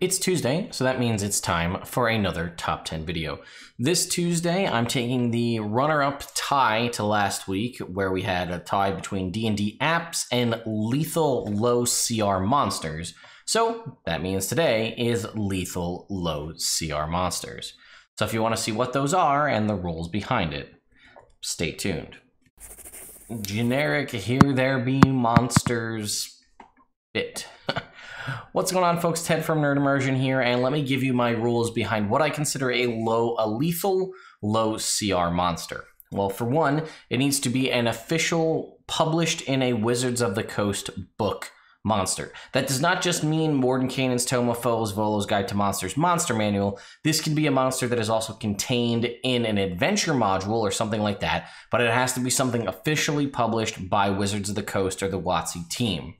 It's Tuesday, so that means it's time for another top 10 video. This Tuesday, I'm taking the runner-up tie to last week, where we had a tie between D&D apps and lethal low CR monsters. So that means today is lethal low CR monsters. So if you want to see what those are and the rules behind it, stay tuned. Generic here there be monsters bit. What's going on, folks? Ted from Nerd Immersion here, and let me give you my rules behind what I consider a lethal low CR monster. Well, for one, it needs to be an official, published in a Wizards of the Coast book monster. That does not just mean Mordenkainen's Tome of Foes, Volo's Guide to Monsters Monster Manual. This can be a monster that is also contained in an adventure module or something like that, but it has to be something officially published by Wizards of the Coast or the WotC team.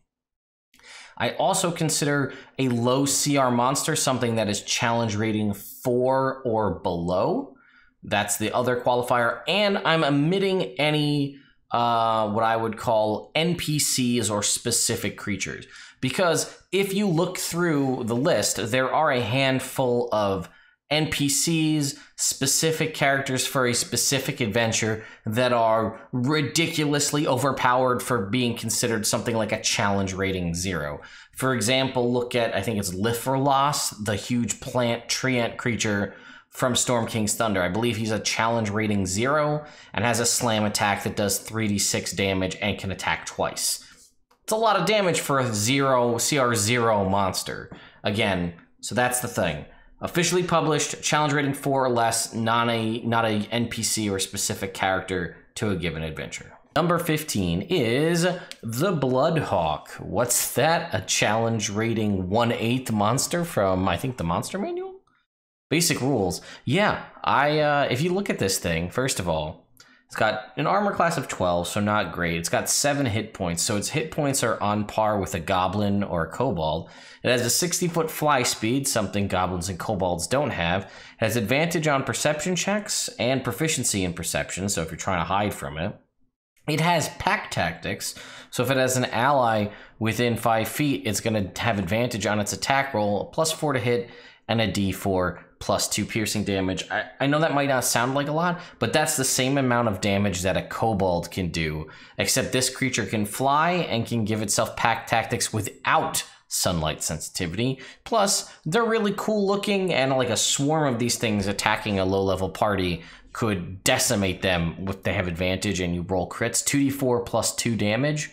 I also consider a low CR monster something that is challenge rating 4 or below. That's the other qualifier. And I'm omitting any what I would call NPCs or specific creatures. Because if you look through the list, there are a handful of NPCs, specific characters for a specific adventure that are ridiculously overpowered for being considered something like a challenge rating 0. For example, look at, I think it's Lifferlas, the huge plant treant creature from Storm King's Thunder. I believe he's a challenge rating 0 and has a slam attack that does 3d6 damage and can attack twice. It's a lot of damage for a CR 0 monster. Again, so that's the thing. Officially published, challenge rating 4 or less, not a NPC or specific character to a given adventure. Number 15 is the Bloodhawk. What's that? A challenge rating 1/8 monster from, I think, the Monster Manual? Basic rules. Yeah, if you look at this thing, first of all, it's got an armor class of 12, so not great. It's got 7 hit points, so its hit points are on par with a goblin or a kobold. It has a 60-foot fly speed, something goblins and kobolds don't have. It has advantage on perception checks and proficiency in perception, so if you're trying to hide from it. It has pack tactics, so if it has an ally within 5 feet, it's going to have advantage on its attack roll, a +4 to hit, and a d4 +2 piercing damage. I know that might not sound like a lot, but that's the same amount of damage that a kobold can do, except this creature can fly and can give itself pack tactics without sunlight sensitivity. Plus, they're really cool looking, and like a swarm of these things attacking a low-level party could decimate them if they have advantage and you roll crits. 2d4 +2 damage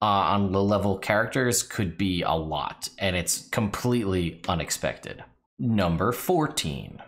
on low-level characters could be a lot, and it's completely unexpected. Number 14,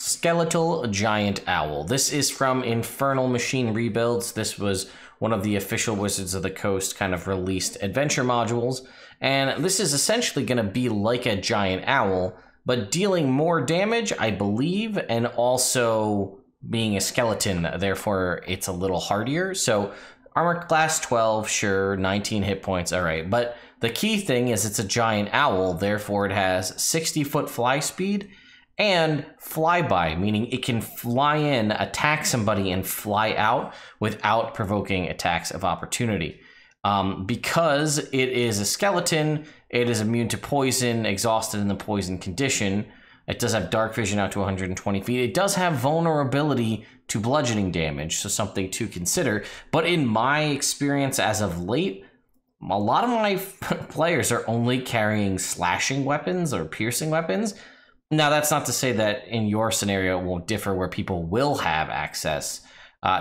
Skeletal Giant Owl. This is from Infernal Machine Rebuilds. This was one of the official Wizards of the Coast kind of released adventure modules. And this is essentially going to be like a giant owl, but dealing more damage, I believe, and also being a skeleton. Therefore, it's a little hardier. So armor class 12, sure, 19 hit points, all right. But the key thing is it's a giant owl, therefore it has 60-foot fly speed and flyby, meaning it can fly in, attack somebody, and fly out without provoking attacks of opportunity. Because it is a skeleton, it is immune to poison, exhausted in the poison condition. It does have dark vision out to 120 feet. It does have vulnerability to bludgeoning damage, so something to consider. But in my experience as of late, a lot of my players are only carrying slashing weapons or piercing weapons. Now, that's not to say that in your scenario it won't differ where people will have access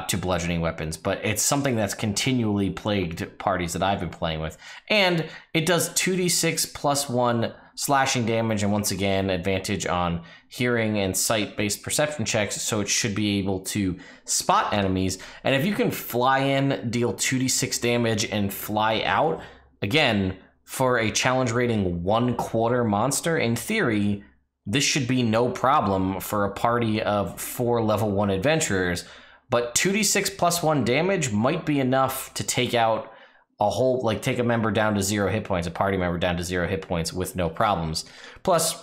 to bludgeoning weapons, but it's something that's continually plagued parties that I've been playing with. And it does 2d6 +1 slashing damage, and once again, advantage on hearing and sight-based perception checks, so it should be able to spot enemies. And if you can fly in, deal 2d6 damage, and fly out, again, for a challenge rating 1/4 monster, in theory, this should be no problem for a party of 4 level 1 adventurers, but 2d6 +1 damage might be enough to take out a whole, like, take a member down to 0 hit points, a party member down to 0 hit points with no problems. Plus,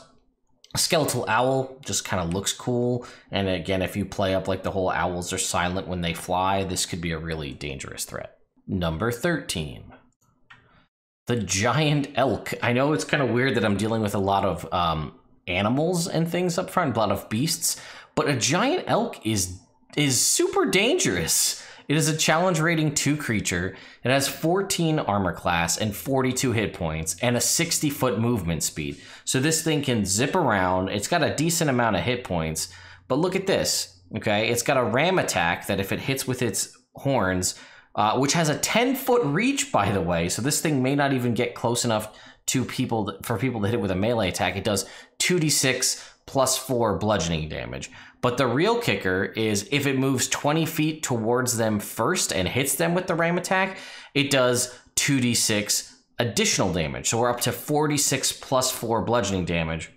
a skeletal owl just kind of looks cool. And again, if you play up like the whole owls are silent when they fly, this could be a really dangerous threat. Number 13, The Giant Elk. I know it's kind of weird that I'm dealing with a lot of animals and things up front, a lot of beasts, but a Giant Elk is super dangerous. It is a challenge rating 2 creature. It has 14 armor class and 42 hit points and a 60-foot movement speed. So this thing can zip around. It's got a decent amount of hit points, but look at this, okay? It's got a ram attack that if it hits with its horns, which has a 10-foot reach, by the way. So this thing may not even get close enough to people for people to hit it with a melee attack. It does 2d6 plus 4 bludgeoning damage. But the real kicker is if it moves 20 feet towards them first and hits them with the ram attack, it does 2d6 additional damage. So we're up to 46 plus 4 bludgeoning damage.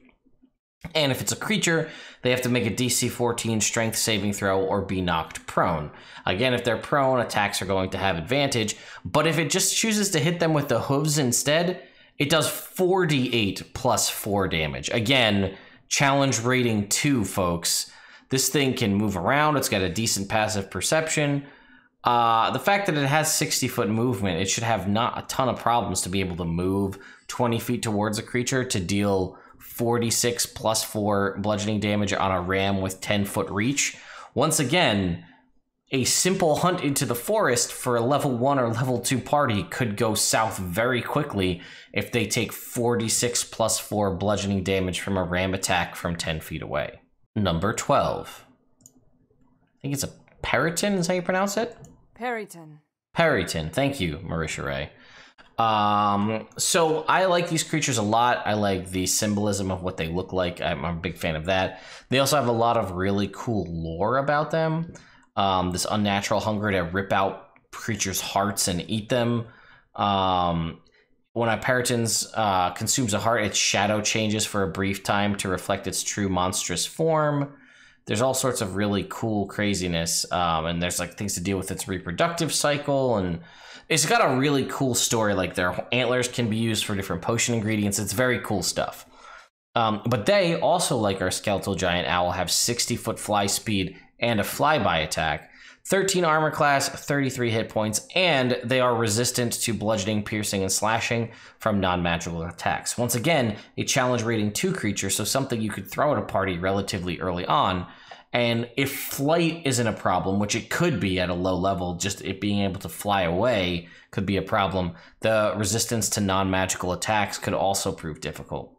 And if it's a creature, they have to make a DC 14 strength saving throw or be knocked prone. Again, if they're prone, attacks are going to have advantage. But if it just chooses to hit them with the hooves instead, it does 48 plus 4 damage. Again, challenge rating 2, folks. This thing can move around. It's got a decent passive perception. The fact that it has 60-foot movement, it should have not a ton of problems to be able to move 20 feet towards a creature to deal 46 plus 4 bludgeoning damage on a ram with 10-foot reach. Once again, a simple hunt into the forest for a level 1 or level 2 party could go south very quickly if they take 46 plus 4 bludgeoning damage from a ram attack from 10 feet away. Number 12. I think it's a Peryton, is how you pronounce it? Peryton. Peryton. Thank you, Marisha Ray. So I like these creatures a lot. I like the symbolism of what they look like. I'm a big fan of that. They also have a lot of really cool lore about them. This unnatural hunger to rip out creatures' hearts and eat them. When a Peryton consumes a heart, its shadow changes for a brief time to reflect its true monstrous form. There's all sorts of really cool craziness, and there's like things to deal with its reproductive cycle, and it's got a really cool story. Like their antlers can be used for different potion ingredients. It's very cool stuff. But they also, like our Skeletal Giant Owl, have 60-foot fly speed and a flyby attack, 13 armor class, 33 hit points, and they are resistant to bludgeoning, piercing, and slashing from non-magical attacks. Once again, a challenge rating 2 creature, so something you could throw at a party relatively early on. And if flight isn't a problem, which it could be at a low level, just it being able to fly away could be a problem, the resistance to non-magical attacks could also prove difficult.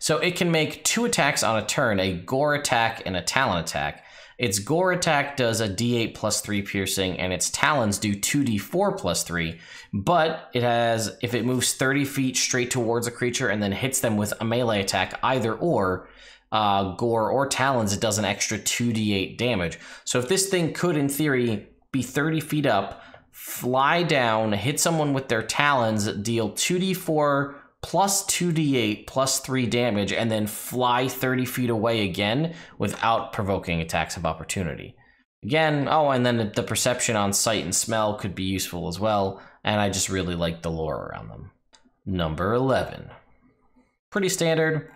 So it can make 2 attacks on a turn, a gore attack and a talon attack. Its gore attack does a d8 plus 3 piercing, and its talons do 2d4 plus 3, but it has, if it moves 30 feet straight towards a creature and then hits them with a melee attack, either or, gore or talons, it does an extra 2d8 damage. So if this thing could, in theory, be 30 feet up, fly down, hit someone with their talons, deal 2d4 plus 2d8 plus 3 damage, and then fly 30 feet away again without provoking attacks of opportunity. Again, oh, and then the perception on sight and smell could be useful as well, and I just really like the lore around them. Number 11. Pretty standard,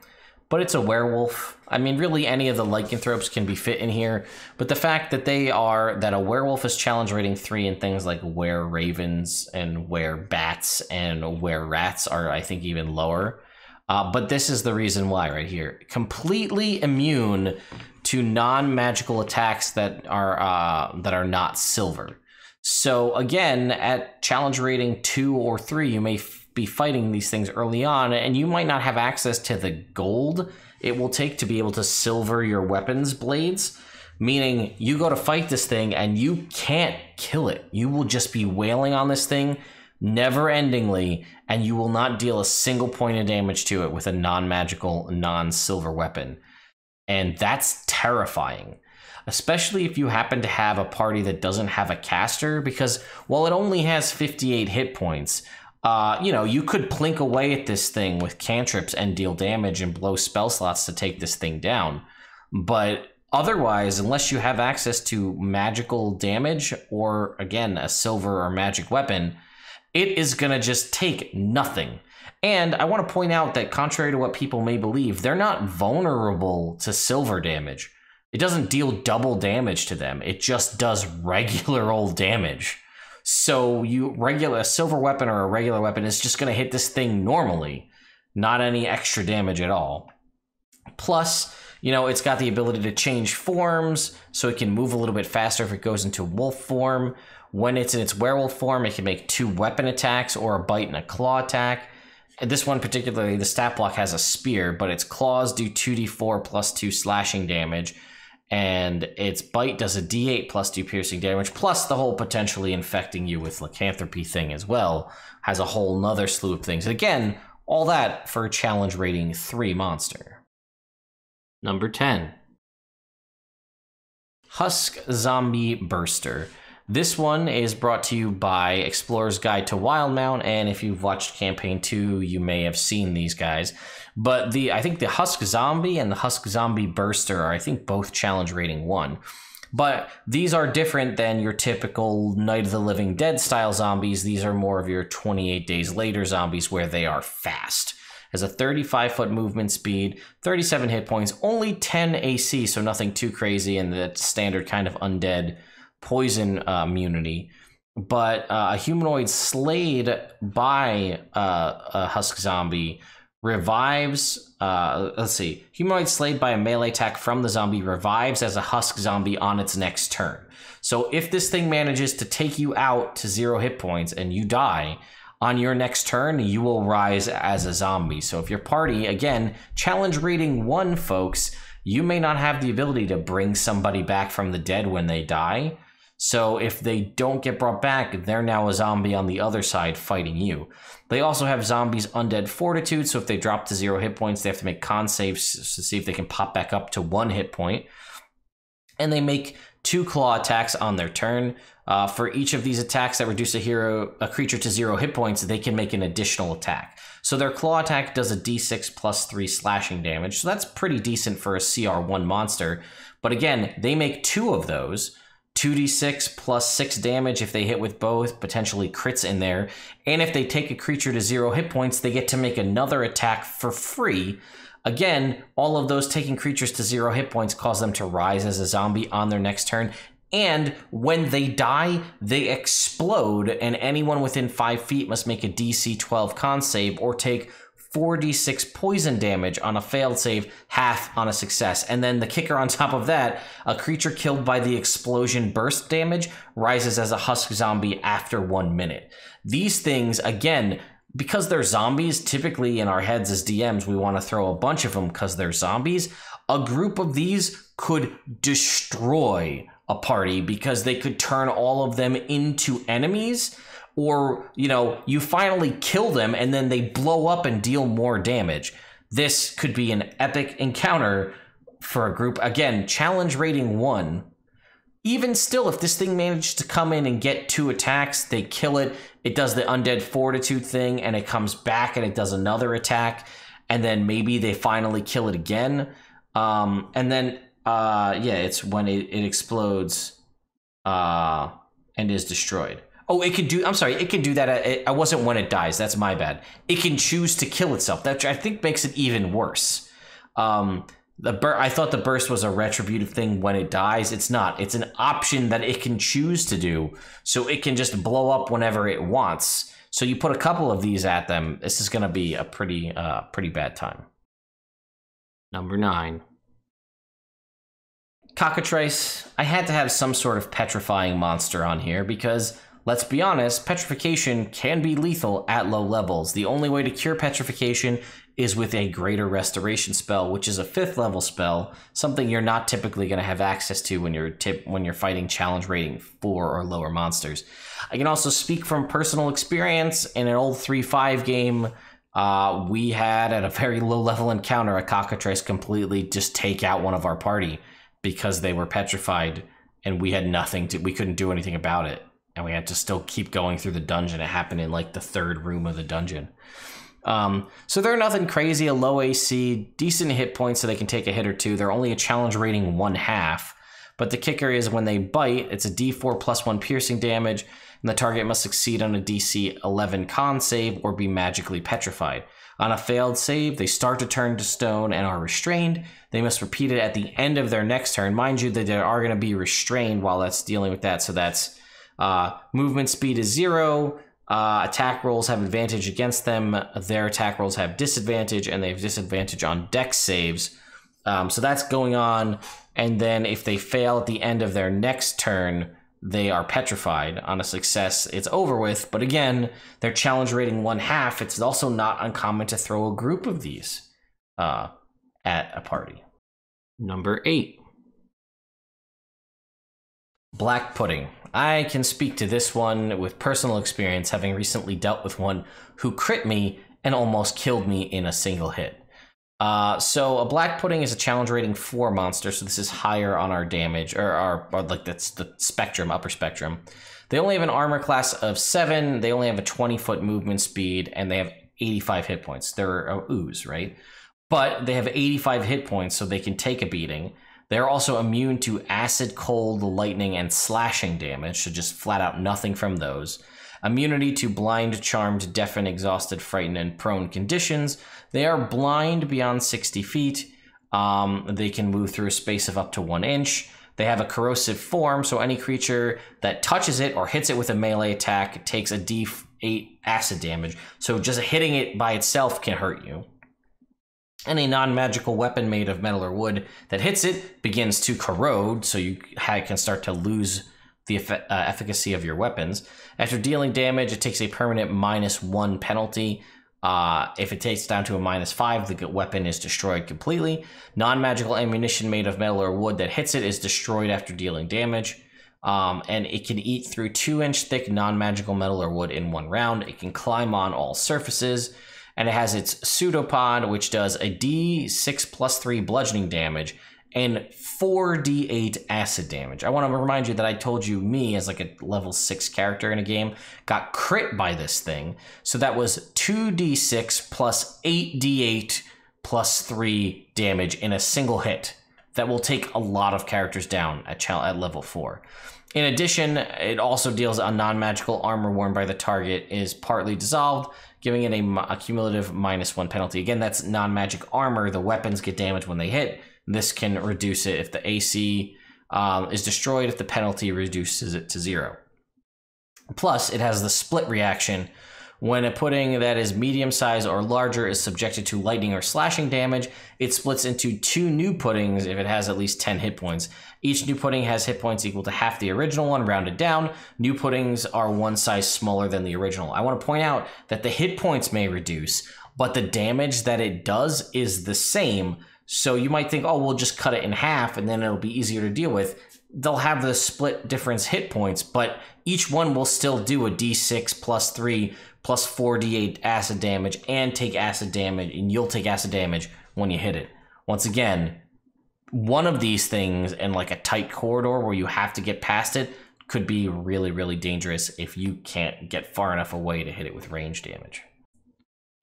but it's a werewolf. I mean, really any of the lycanthropes can be fit in here, but the fact that they are, that a werewolf is challenge rating 3, and things like were-ravens and were-bats and were-rats are, I think, even lower. But this is the reason why right here. Completely immune to non-magical attacks that are not silver. So again, at challenge rating 2 or 3, you may be fighting these things early on, and you might not have access to the gold it will take to be able to silver your weapons blades, meaning you go to fight this thing and you can't kill it. You will just be wailing on this thing never-endingly, and you will not deal a single point of damage to it with a non-magical, non-silver weapon. And that's terrifying, especially if you happen to have a party that doesn't have a caster, because while it only has 58 hit points, you know, you could plink away at this thing with cantrips and deal damage and blow spell slots to take this thing down. But otherwise, unless you have access to magical damage or, again, a silver or magic weapon, it is going to just take nothing. And I want to point out that contrary to what people may believe, they're not vulnerable to silver damage. It doesn't deal double damage to them. It just does regular old damage. So you regular a silver weapon or a regular weapon is just going to hit this thing normally, not any extra damage at all. Plus, you know, it's got the ability to change forms, so it can move a little bit faster if it goes into wolf form. When it's in its werewolf form, it can make 2 weapon attacks or a bite and a claw attack. And this one particularly, the stat block has a spear, but its claws do 2d4 plus 2 slashing damage, and its bite does a d8 plus 2 piercing damage, plus the whole potentially infecting you with lycanthropy thing as well. Has a whole nother slew of things. And again, all that for a challenge rating 3 monster. Number 10. Husk Zombie Burster. This one is brought to you by Explorer's Guide to Wildmount, and if you've watched Campaign 2, you may have seen these guys. But I think the Husk Zombie and the Husk Zombie Burster are, I think, both challenge rating 1. But these are different than your typical Night of the Living Dead style zombies. These are more of your 28 Days Later zombies where they are fast. Has a 35-foot movement speed, 37 hit points, only 10 AC, so nothing too crazy, and the standard kind of undead poison immunity. But a humanoid slayed by a Husk Zombie revives, let's see, humanoid slayed by a melee attack from the zombie revives as a Husk Zombie on its next turn. So if this thing manages to take you out to 0 hit points and you die, on your next turn, you will rise as a zombie. So if your party, again, challenge rating 1, folks, you may not have the ability to bring somebody back from the dead when they die. So if they don't get brought back, they're now a zombie on the other side fighting you. They also have zombies undead fortitude, so if they drop to 0 hit points, they have to make con saves to see if they can pop back up to 1 hit point. And they make 2 claw attacks on their turn. For each of these attacks that reduce a creature to 0 hit points, they can make an additional attack. So their claw attack does a d6 plus 3 slashing damage. So that's pretty decent for a CR1 monster. But again, they make 2 of those. 2d6 plus 6 damage if they hit with both, potentially crits in there. And if they take a creature to 0 hit points, they get to make another attack for free. Again, all of those taking creatures to 0 hit points cause them to rise as a zombie on their next turn. And when they die, they explode, and anyone within 5 feet must make a DC 12 con save or take 4d6 poison damage on a failed save, half on a success. And then the kicker on top of that, a creature killed by the explosion burst damage rises as a Husk Zombie after 1 minute. These things, again, because they're zombies, typically in our heads as DMs, we want to throw a bunch of them because they're zombies. A group of these could destroy a party because they could turn all of them into enemies, or, you know, you finally kill them and then they blow up and deal more damage. This could be an epic encounter for a group. Again, challenge rating 1. Even still, if this thing manages to come in and get 2 attacks, they kill it. It does the undead fortitude thing and it comes back and it does another attack. And then maybe they finally kill it again. And then yeah, it's when it explodes and is destroyed. Oh, it can do, I'm sorry, it can do that. I wasn't when it dies. That's my bad. It can choose to kill itself. That I think makes it even worse. I thought the burst was a retributive thing when it dies. It's not. It's an option that it can choose to do. So it can just blow up whenever it wants. So you put a couple of these at them. This is going to be a pretty bad time. Number 9. Cockatrice. I had to have some sort of petrifying monster on here because, let's be honest, petrification can be lethal at low levels. The only way to cure petrification is with a greater restoration spell, which is a 5th level spell, something you're not typically going to have access to when you're fighting challenge rating 4 or lower monsters. I can also speak from personal experience. In an old 3.5 game, we had at a very low level encounter a cockatrice completely just take out one of our party, because they were petrified and we had nothing to, we couldn't do anything about it. And we had to still keep going through the dungeon. It happened in like the 3rd room of the dungeon. So they're nothing crazy, a low AC, decent hit points so they can take a hit or 2. They're only a challenge rating 1/2. But the kicker is when they bite, it's a D4 plus 1 piercing damage, and the target must succeed on a DC 11 con save or be magically petrified. On a failed save, they start to turn to stone and are restrained. They must repeat it at the end of their next turn. Mind you, they are going to be restrained while that's dealing with that. So that's Movement speed is 0. Attack rolls have advantage against them. Their attack rolls have disadvantage, and they have disadvantage on dex saves. So that's going on. And then if they fail at the end of their next turn, they are petrified. On a success, it's over with. But again, their challenge rating 1/2. It's also not uncommon to throw a group of these at a party. Number 8. Black Pudding. I can speak to this one with personal experience, having recently dealt with one who crit me and almost killed me in a single hit. So a Black Pudding is a challenge rating 4 monster, so this is higher on our damage, or like that's the spectrum, upper spectrum. They only have an armor class of 7, they only have a 20-foot movement speed, and they have 85 hit points. They're an ooze, right? But they have 85 hit points, so they can take a beating. They're also immune to acid, cold, lightning, and slashing damage, so just flat out nothing from those. Immunity to blind, charmed, deafened, exhausted, frightened, and prone conditions. They are blind beyond 60 feet. They can move through a space of up to 1 inch. They have a corrosive form, so any creature that touches it or hits it with a melee attack takes a D8 acid damage. So just hitting it by itself can hurt you. Any non-magical weapon made of metal or wood that hits it begins to corrode, so you can start to lose the efficacy of your weapons. After dealing damage, it takes a permanent -1 penalty. If it takes down to a -5, the weapon is destroyed completely. Non-magical ammunition made of metal or wood that hits it is destroyed after dealing damage. And it can eat through 2-inch thick non-magical metal or wood in 1 round. It can climb on all surfaces. And it has its pseudopod, which does a D6 plus 3 bludgeoning damage and 4d8 acid damage. I want to remind you that I told you me, as like a level 6 character in a game, got crit by this thing. So that was 2d6 plus 8d8 plus 3 damage in a single hit. That will take a lot of characters down at level 4. In addition, it also deals on non-magical armor worn by the target is partly dissolved, giving it a cumulative -1 penalty. Again, that's non-magic armor. The weapons get damaged when they hit. This can reduce it if the AC is destroyed, if the penalty reduces it to 0. Plus, it has the split reaction. When a pudding that is medium size or larger is subjected to lightning or slashing damage, it splits into 2 new puddings if it has at least 10 hit points. Each new pudding has hit points equal to half the original one, rounded down. New puddings are 1 size smaller than the original. I want to point out that the hit points may reduce, but the damage that it does is the same. So you might think, oh, we'll just cut it in half and then it'll be easier to deal with. They'll have the split difference hit points, but each one will still do a D6 plus 3 plus 4d8 acid damage and take acid damage, and you'll take acid damage when you hit it. Once again, one of these things in like a tight corridor where you have to get past it could be really, really dangerous if you can't get far enough away to hit it with range damage.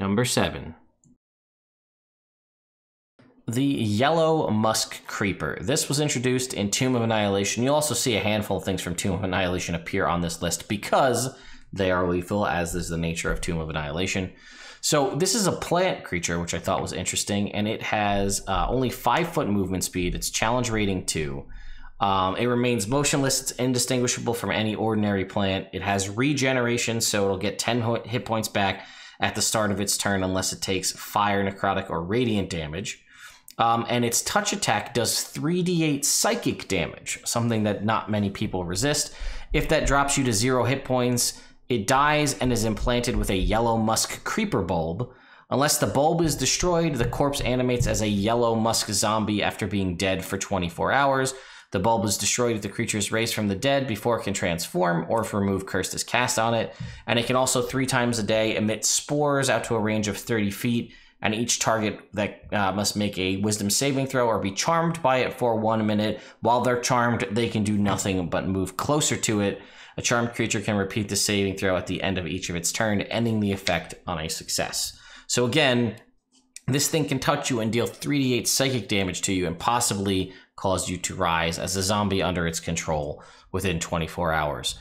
Number 7. The Yellow Musk Creeper. This was introduced in Tomb of Annihilation. You'll also see a handful of things from Tomb of Annihilation appear on this list because they are lethal, as is the nature of Tomb of Annihilation. So this is a plant creature, which I thought was interesting, and it has only 5-foot movement speed. It's challenge rating 2. It remains motionless. It's indistinguishable from any ordinary plant. It has regeneration, so it'll get 10 hit points back at the start of its turn unless it takes fire, necrotic, or radiant damage. And its touch attack does 3d8 psychic damage, something that not many people resist. If that drops you to 0 hit points, it dies and is implanted with a Yellow Musk Creeper bulb. Unless the bulb is destroyed, the corpse animates as a Yellow Musk Zombie after being dead for 24 hours. The bulb is destroyed if the creature is raised from the dead before it can transform, or if Remove Curse is cast on it. And it can also 3 times a day emit spores out to a range of 30 feet. And each target that must make a wisdom saving throw or be charmed by it for 1 minute. While they're charmed, they can do nothing but move closer to it. A charmed creature can repeat the saving throw at the end of each of its turn, ending the effect on a success. So again, this thing can touch you and deal 3d8 psychic damage to you and possibly cause you to rise as a zombie under its control within 24 hours.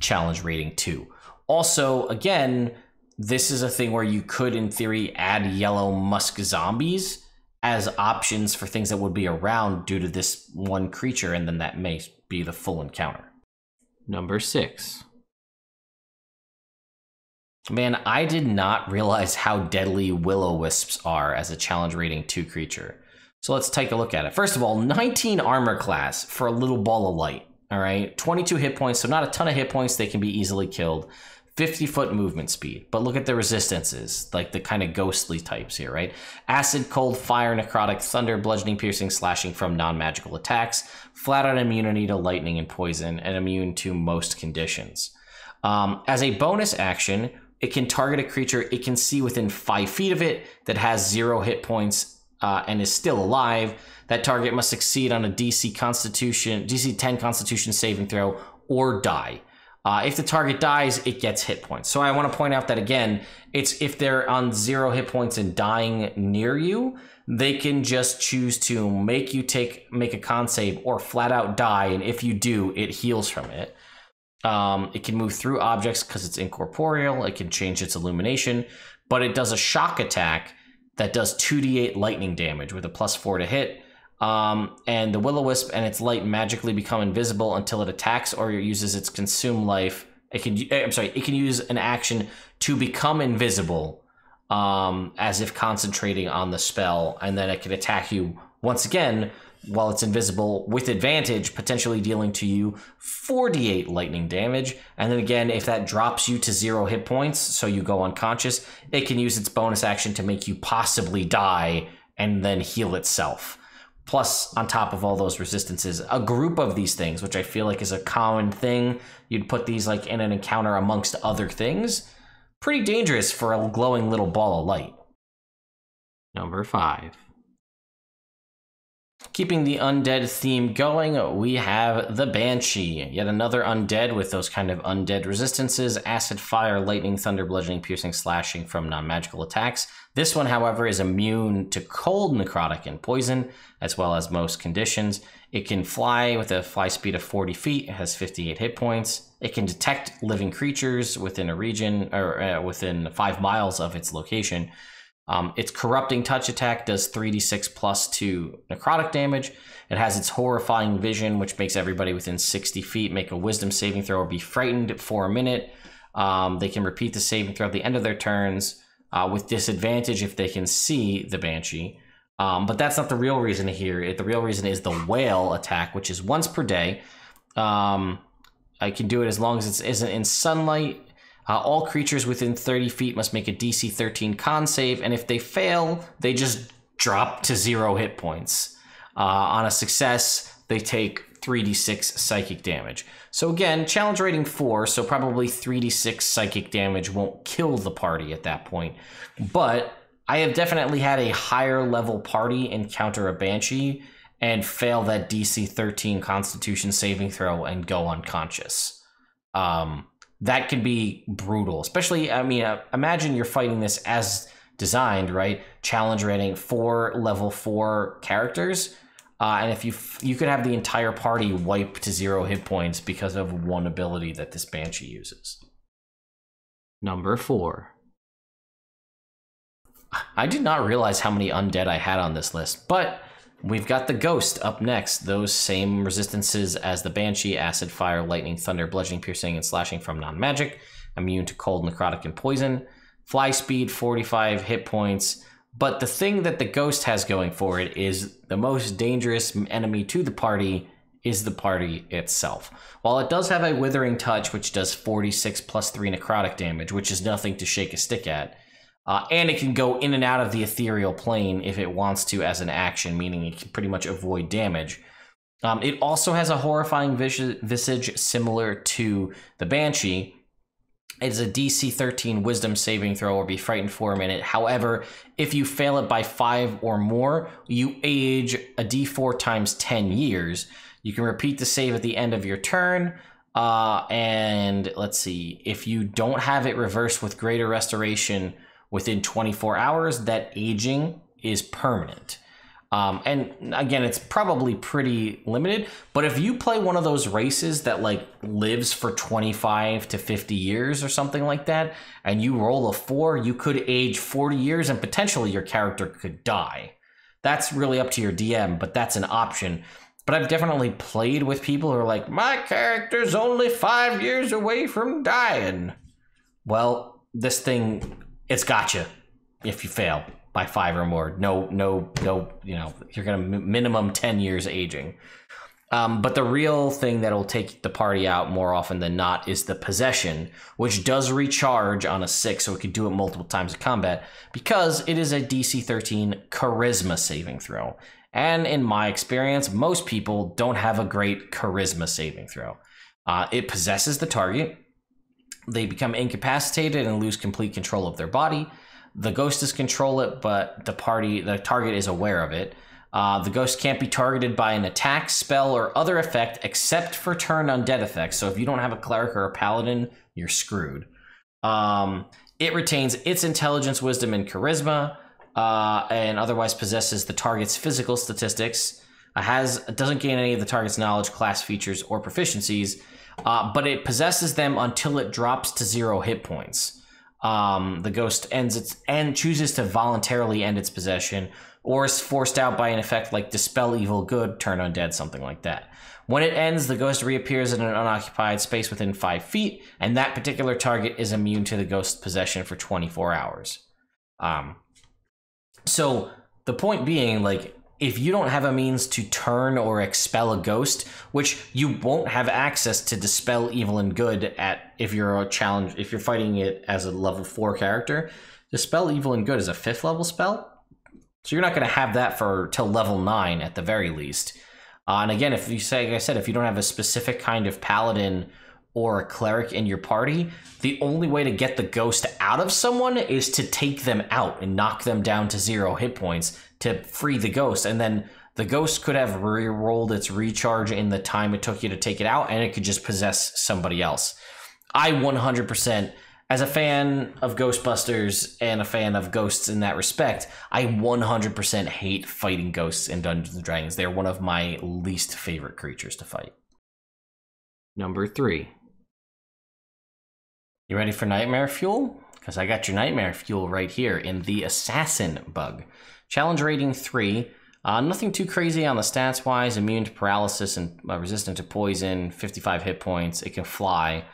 Challenge rating 2. Also, again, this is a thing where you could, in theory, add Yellow Musk Zombies as options for things that would be around due to this one creature, and then that may be the full encounter. number 6. Man, I did not realize how deadly Will-o'-Wisps are as a challenge rating 2 creature. So let's take a look at it. First of all, 19 armor class for a little ball of light. All right, 22 hit points, so not a ton of hit points. They can be easily killed. 50-foot movement speed, but look at the resistances, like the kind of ghostly types here, right? Acid, cold, fire, necrotic, thunder, bludgeoning, piercing, slashing from non-magical attacks, flat-out immunity to lightning and poison, and immune to most conditions. As a bonus action, it can target a creature it can see within 5 feet of it that has 0 hit points and is still alive. That target must succeed on a DC 10 Constitution saving throw or die. If the target dies, it gets hit points. So I want to point out that again, it's if they're on 0 hit points and dying near you, they can just choose to make you make a con save or flat out die. And if you do, it heals from it. It can move through objects because it's incorporeal. It can change its illumination, but it does a shock attack that does 2d8 lightning damage with a +4 to hit. And the Will-o'-Wisp and its light magically become invisible until it attacks or uses its consume life. It can use an action to become invisible, as if concentrating on the spell, and then it can attack you once again while it's invisible with advantage, potentially dealing to you 48 lightning damage. And then again, if that drops you to 0 hit points, so you go unconscious, it can use its bonus action to make you possibly die and then heal itself. Plus, on top of all those resistances, a group of these things, which I feel like is a common thing. You'd put these like in an encounter amongst other things. Pretty dangerous for a glowing little ball of light. Number 5. Keeping the undead theme going, we have the Banshee. Yet another undead with those kind of undead resistances: acid, fire, lightning, thunder, bludgeoning, piercing, slashing from non-magical attacks. This one, however, is immune to cold, necrotic, and poison, as well as most conditions. It can fly with a fly speed of 40 feet. It has 58 hit points. It can detect living creatures within a region or within 5 miles of its location. Its corrupting touch attack does 3d6 +2 necrotic damage. It has its horrifying vision, which makes everybody within 60 feet make a wisdom saving throw or be frightened for a minute. They can repeat the saving throw at the end of their turns with disadvantage if they can see the Banshee. But that's not the real reason here. The real reason is the whale attack, which is once per day. I can do it as long as it isn't in sunlight. All creatures within 30 feet must make a DC 13 con save, and if they fail, they just drop to 0 hit points. On a success, they take 3d6 psychic damage. So again, challenge rating 4, so probably 3d6 psychic damage won't kill the party at that point. But I have definitely had a higher level party encounter a Banshee and fail that DC 13 Constitution saving throw and go unconscious. That can be brutal, especially, I mean, imagine you're fighting this as designed, right? Challenge rating 4, level 4 characters. And if you could have the entire party wiped to 0 hit points because of one ability that this Banshee uses. Number 4. I did not realize how many undead I had on this list, but we've got the Ghost up next. Those same resistances as the Banshee: acid, fire, lightning, thunder, bludgeoning, piercing, and slashing from non-magic. Immune to cold, necrotic, and poison. Fly speed, 45 hit points. But the thing that the Ghost has going for it is the most dangerous enemy to the party is the party itself. While it does have a withering touch, which does 46 +3 necrotic damage, which is nothing to shake a stick at. And it can go in and out of the ethereal plane if it wants to as an action, meaning it can pretty much avoid damage. It also has a horrifying visage similar to the Banshee. It's a DC 13 wisdom saving throw or be frightened for a minute. However, if you fail it by 5 or more, you age a d4 times 10 years. You can repeat the save at the end of your turn. And let's see, if you don't have it reversed with greater restoration within 24 hours, that aging is permanent. And again, it's probably pretty limited, but if you play one of those races that like lives for 25 to 50 years or something like that, and you roll a 4, you could age 40 years and potentially your character could die. That's really up to your DM, but that's an option. But I've definitely played with people who are like, my character's only 5 years away from dying. Well, this thing, it's got you if you fail by 5 or more. No, you know, you're going to minimum 10 years aging. But the real thing that'll take the party out more often than not is the possession, which does recharge on a 6, so we could do it multiple times in combat, because it is a DC 13 charisma saving throw. And in my experience, most people don't have a great charisma saving throw. It possesses the target. They become incapacitated and lose complete control of their body. The ghost does control it, but the target is aware of it. The ghost can't be targeted by an attack, spell, or other effect except for turned undead effects. So if you don't have a cleric or a paladin, you're screwed. It retains its intelligence, wisdom, and charisma. And otherwise possesses the target's physical statistics, doesn't gain any of the target's knowledge, class features, or proficiencies, but it possesses them until it drops to 0 hit points. The ghost chooses to voluntarily end its possession, or is forced out by an effect like Dispel Evil Good, Turn Undead, something like that. When it ends, the ghost reappears in an unoccupied space within 5 feet, and that particular target is immune to the ghost's possession for 24 hours. So the point being, like, if you don't have a means to turn or expel a ghost, which you won't have access to Dispel Evil and Good if you're fighting it as a level 4 character, Dispel Evil and Good is a 5th level spell. So you're not going to have that till level 9 at the very least. And again, if you don't have a specific kind of paladin or a cleric in your party, the only way to get the ghost out of someone is to take them out and knock them down to 0 hit points to free the ghost. And then the ghost could have re-rolled its recharge in the time it took you to take it out, and it could just possess somebody else. I 100%, as a fan of Ghostbusters and a fan of ghosts in that respect, I 100% hate fighting ghosts in Dungeons & Dragons. They're one of my least favorite creatures to fight. Number 3. You ready for nightmare fuel? Because I got your nightmare fuel right here in the Assassin Bug. Challenge rating 3. Nothing too crazy on the stats wise. Immune to paralysis and resistant to poison. 55 hit points. It can fly.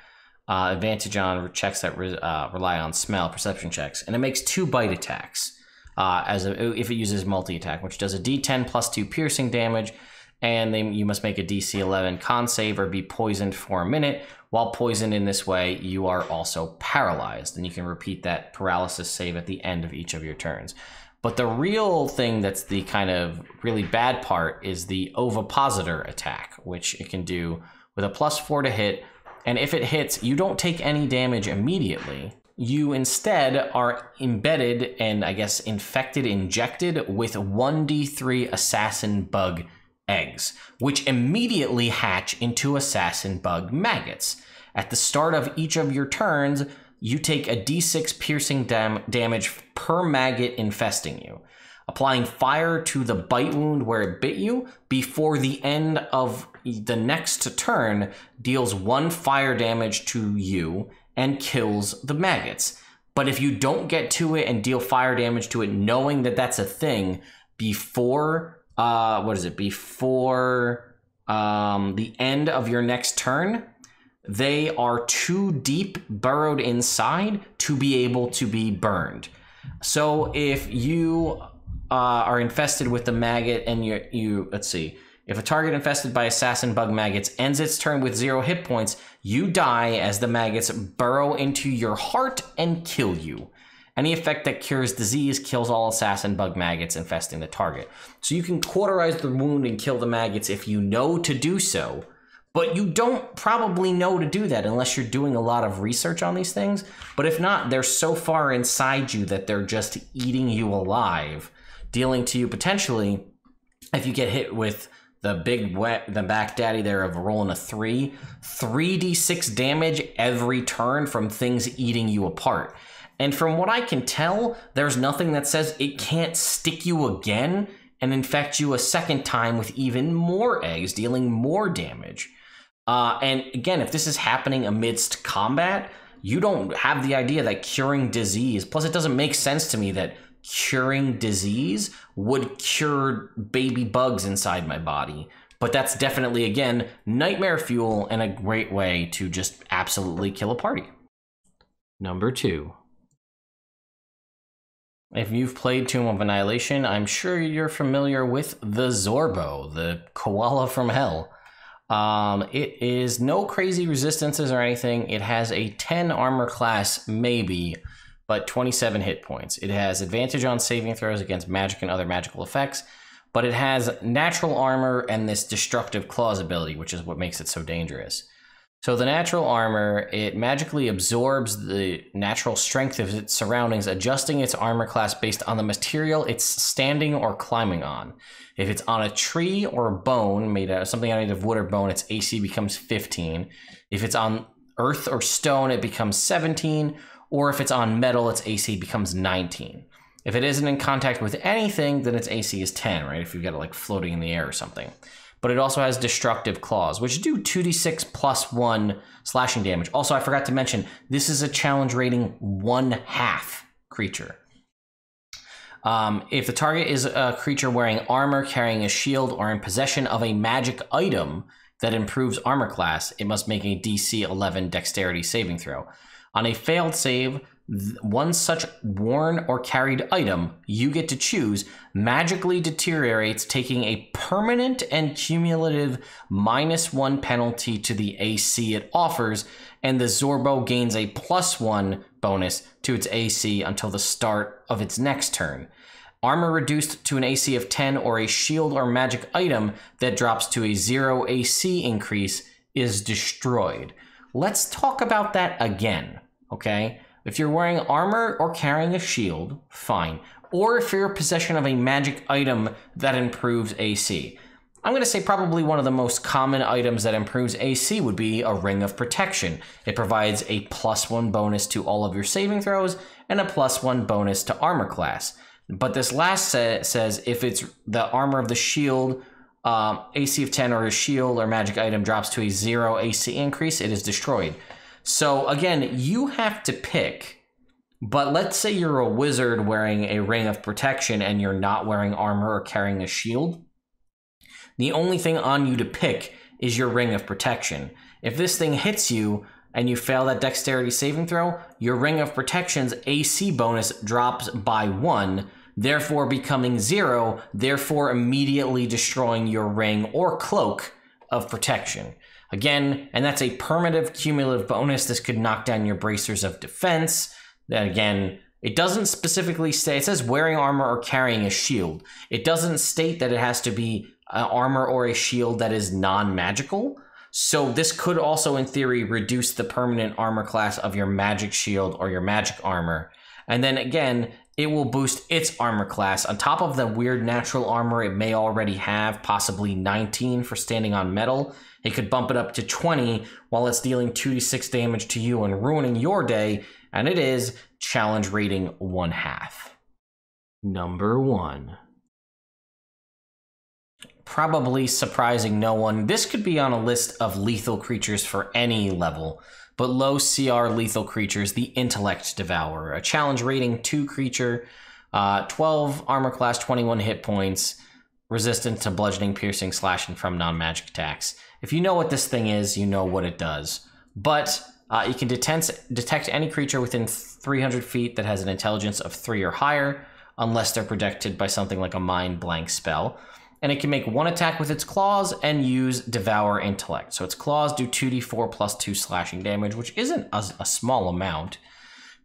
Advantage on checks that rely on smell, perception checks. And it makes 2 bite attacks if it uses multi-attack, which does a D10 plus 2 piercing damage. And you must make a DC 11 con save or be poisoned for a minute. While poisoned in this way, you are also paralyzed, and you can repeat that paralysis save at the end of each of your turns. But the real thing that's the kind of really bad part is the ovipositor attack, which it can do with a +4 to hit. And if it hits, you don't take any damage immediately. You instead are embedded and, I guess, injected with 1d3 assassin bug eggs, which immediately hatch into assassin bug maggots. At the start of each of your turns, you take a d6 piercing damage per maggot infesting you, applying fire to the bite wound where it bit you. Before the end of the next turn, deals 1 fire damage to you and kills the maggots. But if you don't get to it and deal fire damage to it, knowing that that's a thing, before the end of your next turn, they are too deep burrowed inside to be able to be burned. So if you are infested with the maggot and let's see, if a target infested by assassin bug maggots ends its turn with 0 hit points, you die as the maggots burrow into your heart and kill you. Any effect that cures disease kills all assassin bug maggots infesting the target. So you can cauterize the wound and kill the maggots if you know to do so, but you don't probably know to do that unless you're doing a lot of research on these things. But if not, they're so far inside you that they're just eating you alive, dealing to you potentially, if you get hit with the back daddy there of rolling a 3, 3d6 damage every turn from things eating you apart. And from what I can tell, there's nothing that says it can't stick you again and infect you a second time with even more eggs, dealing more damage. And again, if this is happening amidst combat, you don't have the idea that curing disease, plus it doesn't make sense to me that curing disease would cure baby bugs inside my body. But that's definitely, again, nightmare fuel and a great way to just absolutely kill a party. Number two. If you've played Tomb of Annihilation, I'm sure you're familiar with the Zorbo, the koala from hell. It is no crazy resistances or anything. It has a 10 armor class, maybe, but 27 hit points. It has advantage on saving throws against magic and other magical effects, but it has natural armor and this destructive claws ability, which is what makes it so dangerous. So the natural armor, it magically absorbs the natural strength of its surroundings, adjusting its armor class based on the material it's standing or climbing on. If it's on a tree or a bone, made out of something made of wood or bone, its AC becomes 15. If it's on earth or stone, it becomes 17. Or if it's on metal, its AC becomes 19. If it isn't in contact with anything, then its AC is 10, right? If you've got it like floating in the air or something. But it also has destructive claws, which do 2d6 plus 1 slashing damage. Also, I forgot to mention, this is a challenge rating 1/2 creature. If the target is a creature wearing armor, carrying a shield, or in possession of a magic item that improves armor class, it must make a DC 11 dexterity saving throw. On a failed save, one such worn or carried item you get to choose magically deteriorates, taking a permanent and cumulative -1 penalty to the AC it offers, and the Zorbo gains a +1 bonus to its AC until the start of its next turn. Armor reduced to an AC of 10 or a shield or magic item that drops to a 0 AC increase is destroyed. Let's talk about that again, okay? If you're wearing armor or carrying a shield, fine. Or if you're in possession of a magic item that improves AC. I'm going to say probably one of the most common items that improves AC would be a Ring of Protection. It provides a +1 bonus to all of your saving throws and a +1 bonus to armor class. But this last says if it's the armor of the shield, AC of 10 or a shield or magic item drops to a 0 AC increase, it is destroyed. So again, you have to pick, but let's say you're a wizard wearing a Ring of Protection and you're not wearing armor or carrying a shield. The only thing on you to pick is your Ring of Protection. If this thing hits you and you fail that dexterity saving throw, your Ring of Protection's AC bonus drops by 1, therefore becoming 0, therefore immediately destroying your ring or cloak of protection. Again, and that's a permanent cumulative bonus. This could knock down your bracers of defense. Then again, it doesn't specifically say, it says wearing armor or carrying a shield. It doesn't state that it has to be an armor or a shield that is non-magical. So this could also, in theory, reduce the permanent armor class of your magic shield or your magic armor. And then again, it will boost its armor class. On top of the weird natural armor it may already have, possibly 19 for standing on metal, it could bump it up to 20 while it's dealing 2d6 damage to you and ruining your day, and it is challenge rating 1/2. Number one. Probably surprising no one, this could be on a list of lethal creatures for any level, but low CR lethal creatures, the Intellect Devourer, a challenge rating 2 creature, 12 armor class, 21 hit points, resistant to bludgeoning, piercing, slashing from non-magic attacks. If you know what this thing is, you know what it does. But you can detect any creature within 300 feet that has an intelligence of 3 or higher, unless they're protected by something like a mind blank spell. And it can make one attack with its claws and use Devour Intellect. So its claws do 2d4 plus 2 slashing damage, which isn't a small amount,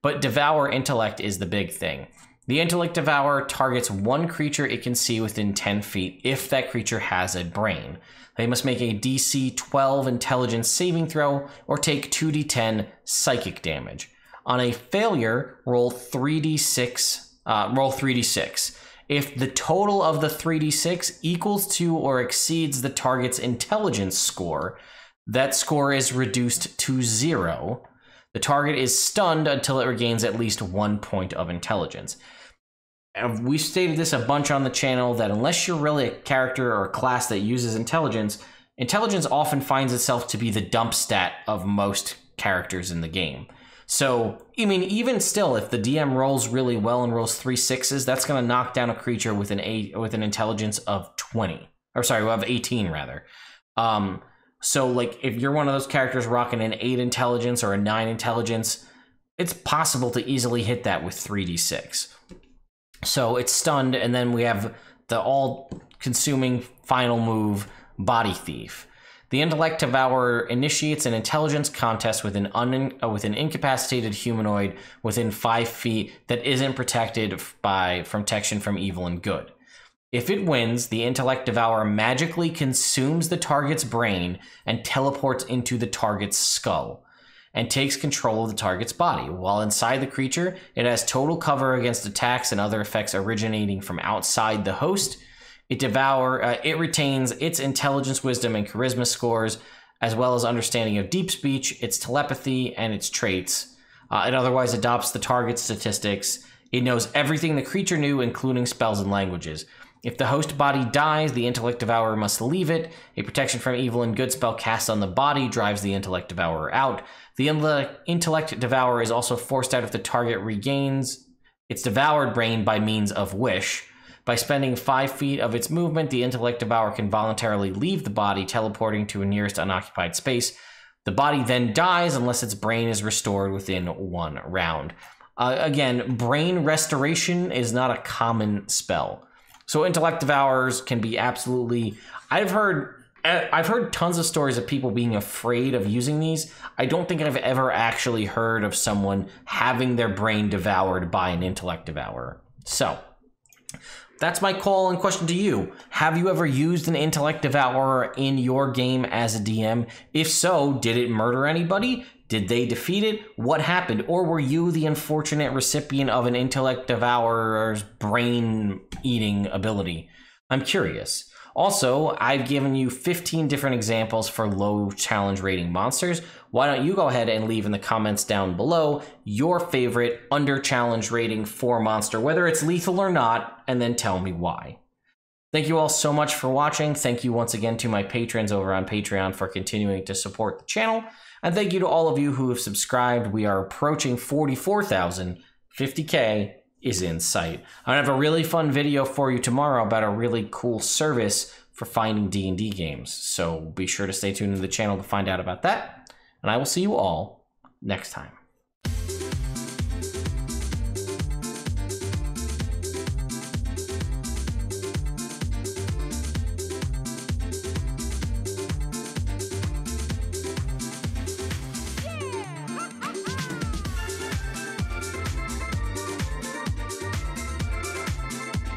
but Devour Intellect is the big thing. The Intellect Devourer targets one creature it can see within 10 feet if that creature has a brain. They must make a DC 12 intelligence saving throw or take 2d10 psychic damage. On a failure, roll 3d6. If the total of the 3d6 equals to or exceeds the target's intelligence score, that score is reduced to 0. The target is stunned until it regains at least 1 point of intelligence. We've stated this a bunch on the channel that unless you're really a character or a class that uses intelligence, intelligence often finds itself to be the dump stat of most characters in the game. So, I mean, even still, if the DM rolls really well and rolls 3 sixes, that's going to knock down a creature with an intelligence of 20 Or sorry, we'll have 18 rather. So like if you're one of those characters rocking an 8 intelligence or a 9 intelligence, it's possible to easily hit that with 3d6. So it's stunned, and then we have the all-consuming final move, Body Thief. The Intellect Devourer initiates an intelligence contest with an incapacitated humanoid within 5 feet that isn't protected by protection from evil and good. If it wins, the Intellect Devourer magically consumes the target's brain and teleports into the target's skull and takes control of the target's body. While inside the creature, it has total cover against attacks and other effects originating from outside the host. It retains its intelligence, wisdom, and charisma scores, as well as understanding of deep speech, its telepathy, and its traits. It otherwise adopts the target's statistics. It knows everything the creature knew, including spells and languages. If the host body dies, the Intellect Devourer must leave it. A protection from evil and good spell cast on the body drives the Intellect Devourer out. The Intellect Devourer is also forced out if the target regains its devoured brain by means of wish. By spending 5 feet of its movement, the Intellect Devourer can voluntarily leave the body, teleporting to a nearest unoccupied space. The body then dies unless its brain is restored within 1 round. Again, brain restoration is not a common spell. So Intellect Devourers can be absolutely... I've heard tons of stories of people being afraid of using these. I don't think I've ever actually heard of someone having their brain devoured by an Intellect Devourer. So... that's my call and question to you. Have you ever used an Intellect Devourer in your game as a DM? If so, did it murder anybody? Did they defeat it? What happened? Or were you the unfortunate recipient of an Intellect Devourer's brain-eating ability? I'm curious. Also, I've given you 15 different examples for low challenge rating monsters. Why don't you go ahead and leave in the comments down below your favorite under challenge rating for monster, whether it's lethal or not, and then tell me why. Thank you all so much for watching. Thank you once again to my patrons over on Patreon for continuing to support the channel. And thank you to all of you who have subscribed. We are approaching 44,000, 50K. Is in sight. I have a really fun video for you tomorrow about a really cool service for finding D&D games. So be sure to stay tuned to the channel to find out about that. And I will see you all next time.